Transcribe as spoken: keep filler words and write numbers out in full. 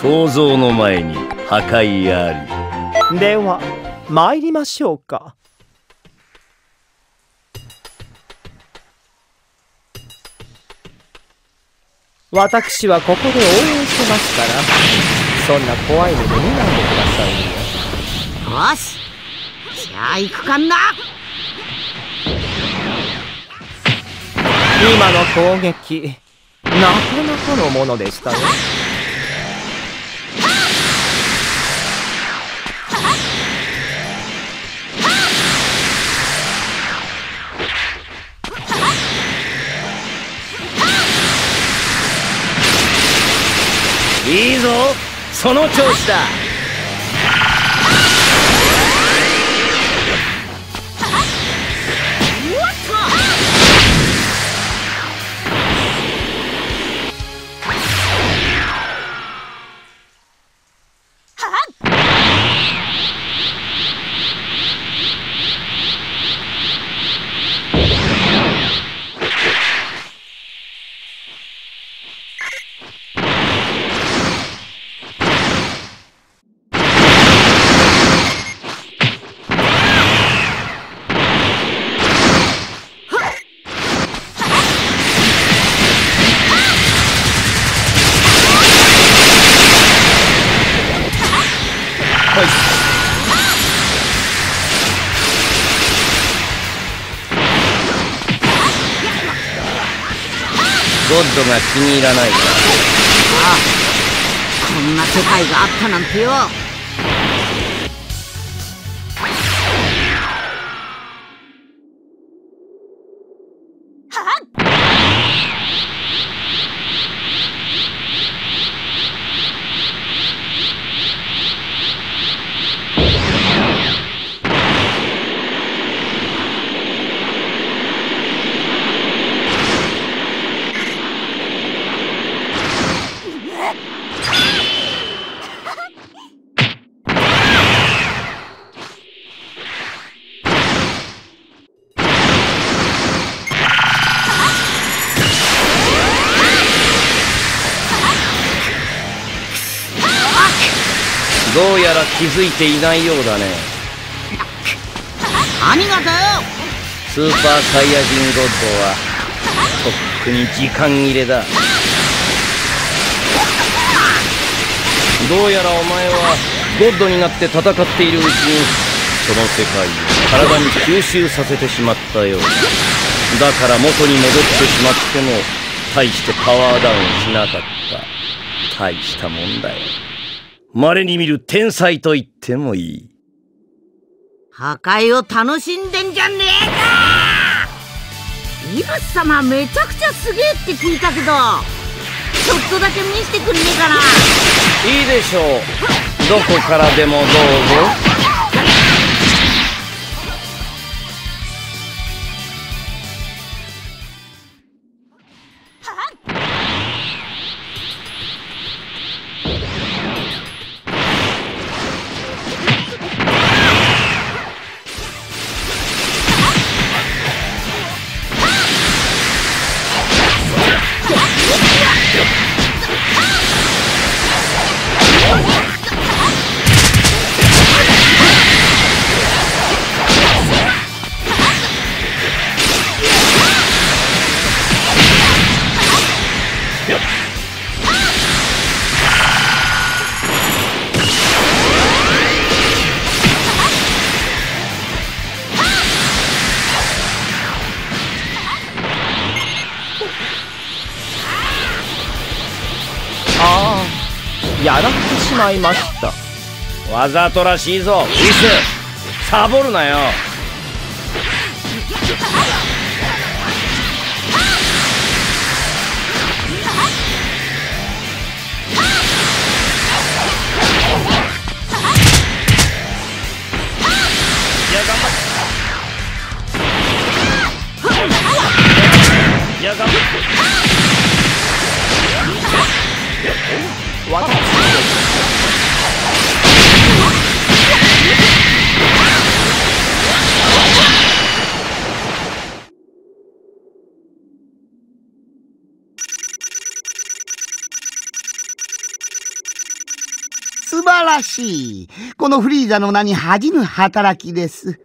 想像の前に破壊あり。では参りましょうか。私はここで応援してますから、そんな怖いので見ないでくださいよ。しじゃあ行くかな。今の攻撃なかなかのものでしたね。いいぞ、その調子だ。ゴッドが気に入らないから。ああ、こんな世界があったなんてよ。どうやら気づいていないようだね。何がだよ。スーパーサイヤ人ゴッドはとっくに時間切れだ。どうやらお前はゴッドになって戦っているうちにその世界を体に吸収させてしまったようだ。だから元に戻ってしまっても大してパワーダウンしなかった。大したもんだよ。稀に見る天才と言ってもいい。破壊を楽しんでんじゃねえか。イラス様めちゃくちゃすげえって聞いたけど、ちょっとだけ見せてくんねえかな。いいでしょう。どこからでもどうぞ。やられてしまいました。わざとらしいぞ。リス、サボるなよ。いや頑張っていや頑張って私の素晴らしい。このフリーザの名に恥じぬ働きです。